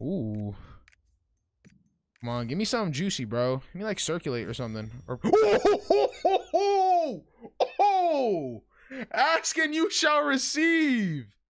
Ooh. Come on, give me something juicy, bro. Give me like circulate or something. Or oh! Asking you shall receive.